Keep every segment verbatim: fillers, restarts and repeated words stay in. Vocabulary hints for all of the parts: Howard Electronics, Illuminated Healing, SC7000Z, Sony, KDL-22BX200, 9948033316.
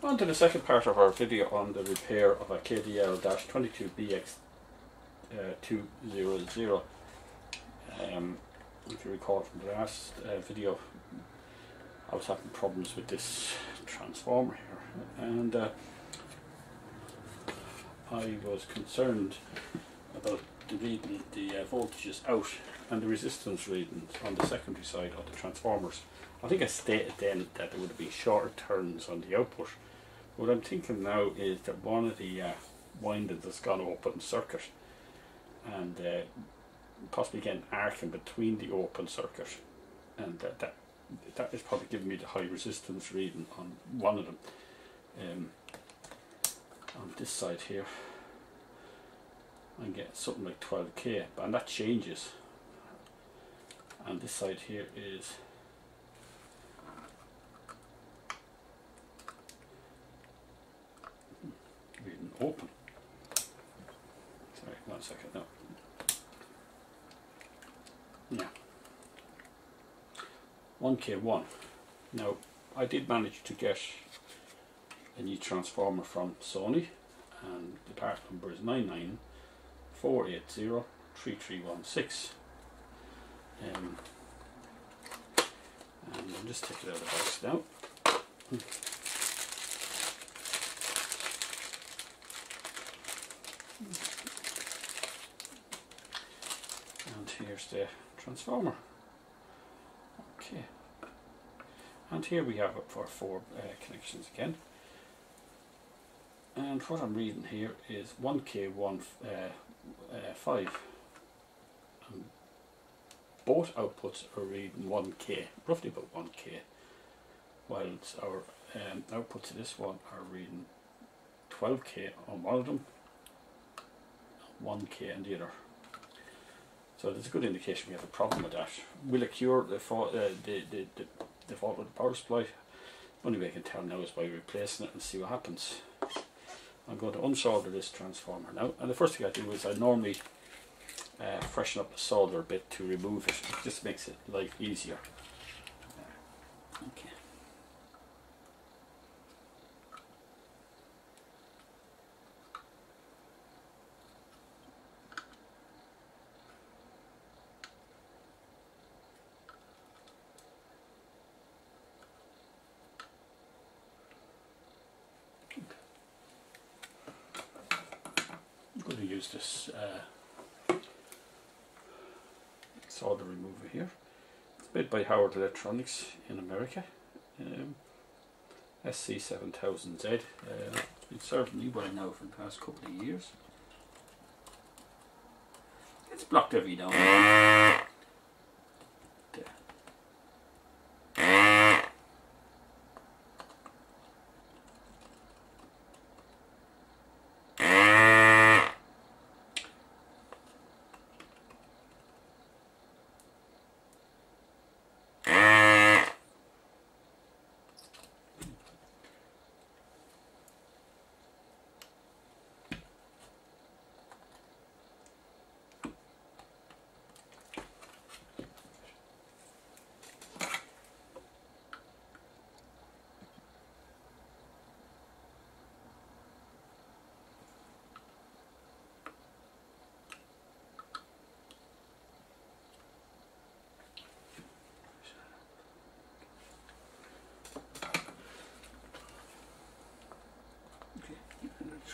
On to the second part of our video on the repair of a K D L twenty-two B X two hundred. Um, if you recall from the last uh, video, I was having problems with this transformer here, and uh, I was concerned about the, reading, the uh, voltages out and the resistance readings on the secondary side of the transformers. I think I stated then that there would be shorter turns on the output. What I'm thinking now is that one of the uh, windings has gone open circuit, and uh, possibly get an arc in between the open circuit, and that that that is probably giving me the high resistance reading on one of them, um, on this side here. I'm getting something like twelve K, and that changes. And this side here is reading open. Sorry, one second now. Yeah, one K one. Now, I did manage to get a new transformer from Sony, and the part number is nine nine four eight zero three three one six. Um, and I'll just take it out of the box now. And here's the transformer. Okay, and here we have it for four uh, connections again, and what I'm reading here is one K one five, and both outputs are reading one K, roughly about one K, while it's our um, outputs to this one are reading twelve K on one of them, one K on the other. So that's a good indication we have a problem with that. Will it cure the fault, uh, the, the, the, the fault with the power supply? The only way I can tell now is by replacing it and see what happens. I'm going to unsolder this transformer now, and the first thing I do is I normally uh, freshen up the solder a bit to remove it. It just makes it life easier. Okay. I'm going to use this uh, solder remover here. It's made by Howard Electronics in America, um, S C seven thousand Z. Uh, it's been serving me well now for the past couple of years. It's blocked every now and then.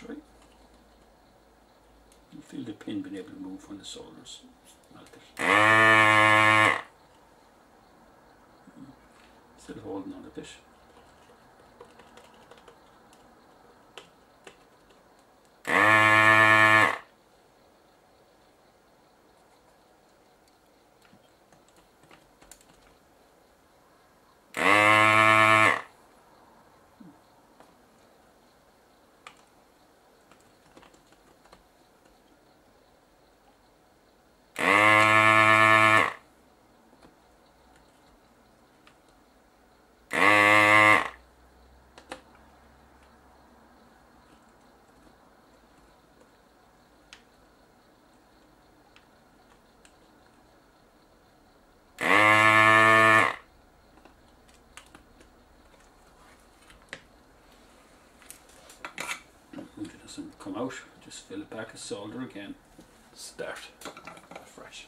Right. You feel the pin being able to move from the solders like this. Still holding on a bit. come out, just fill it back as solder again, start fresh.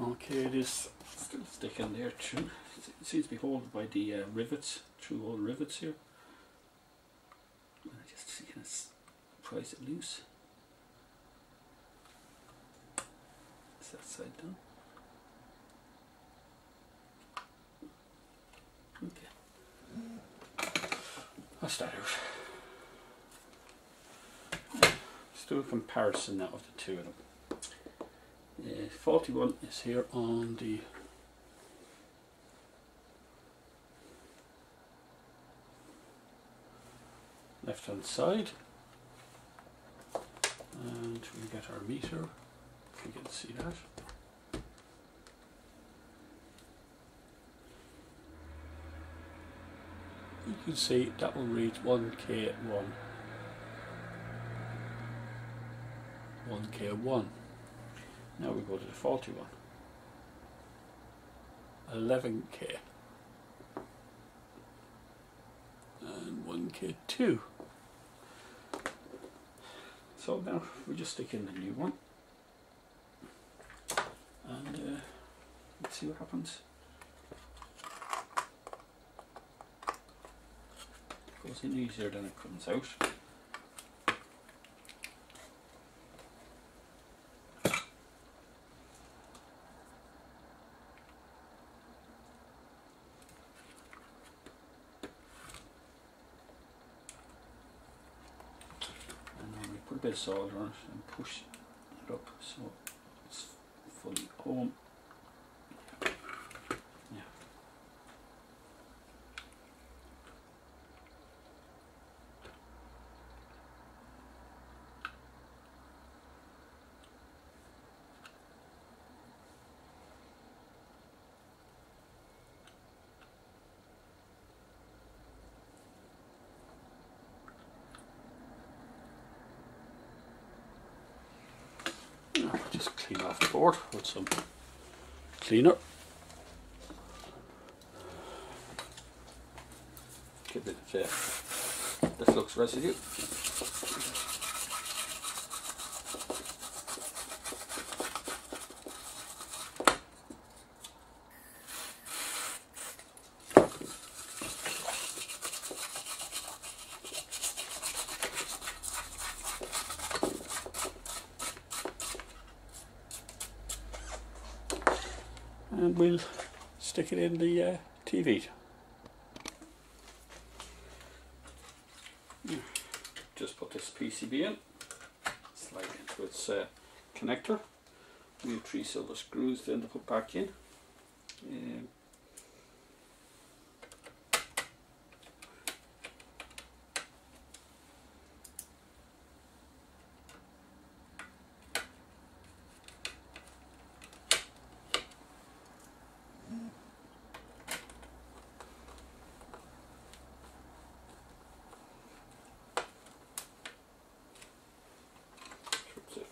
Okay, it is still sticking there too. It seems to be held by the uh, rivets, two old rivets here. And I just see can prise it loose. Is that side done? Okay. I'll start out. Let's do a comparison now of the two of them. Uh, forty-one is here on the left hand side, and we get our meter, if you can see that. You can see that will read one K one, one K one. Now we go to the forty-one, eleven K, and one K two. So now we just stick in the new one, and uh, let's see what happens. It goes in easier than it comes out. Bit of solder on it and push it up so it's fully on. Yeah. Just clean off the board with some cleaner. Get a bit of uh, the flux residue. And we'll stick it in the uh, T V. Just put this P C B in, slide it into its uh, connector. We have three silver screws then to put back in. Um,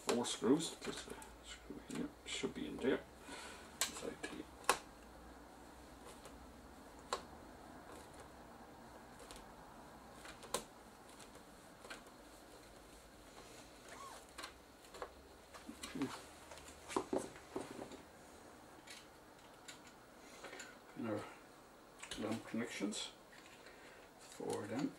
Four screws. There's a screw here, should be in there. Inside the and our long connections. Four of them.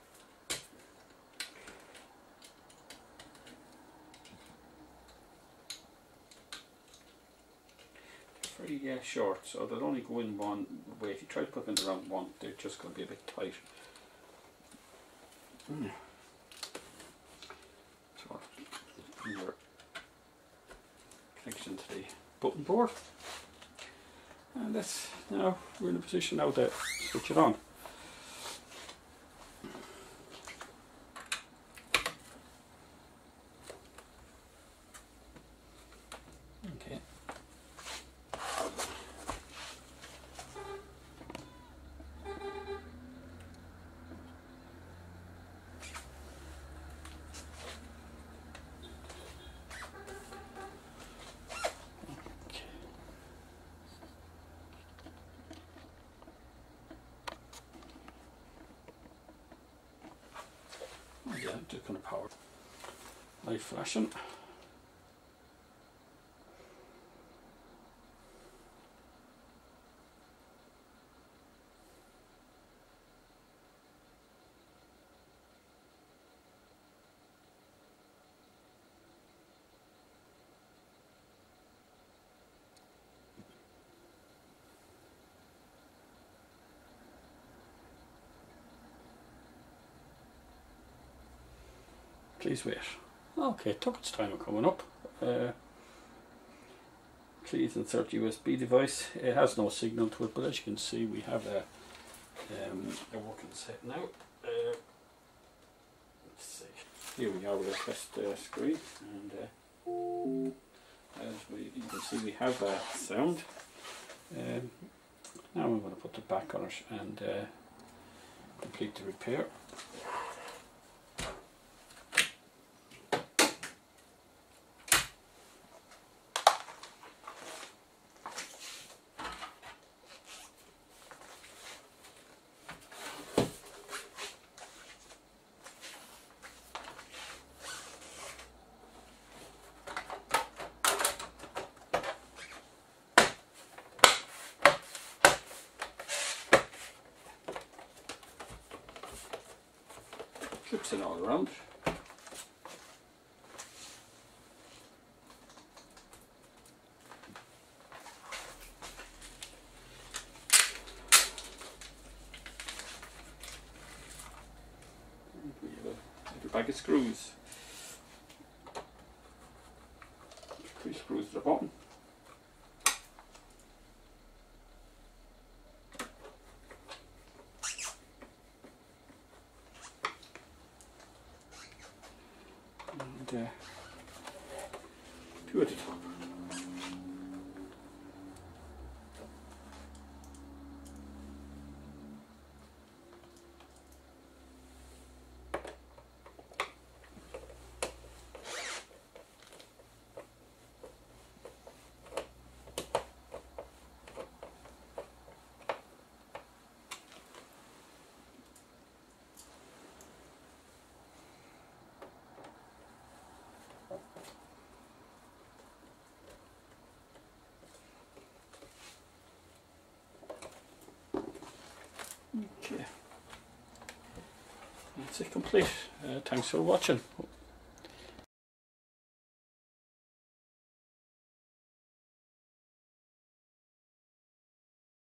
pretty uh, short, so they'll only go in one way. If you try to put them in the wrong one, they're just going to be a bit tight. Mm. So I'll put your connection to the button board, and that's now we're in a position now to switch it on. Just going to power light flashing. Please wait. Okay, it took its time coming up. Uh, please insert U S B device. It has no signal to it, but as you can see, we have a, um, a working set now. Uh, let's see. Here we are with a test uh, screen, and uh, as we you can see, we have a sound. Um, now we're going to put the back on it and uh, complete the repair. Clips in all around. We have a, a bag of screws. Three screws at the bottom. Uh, two at the top. Okay, that's it complete. Uh, thanks for watching.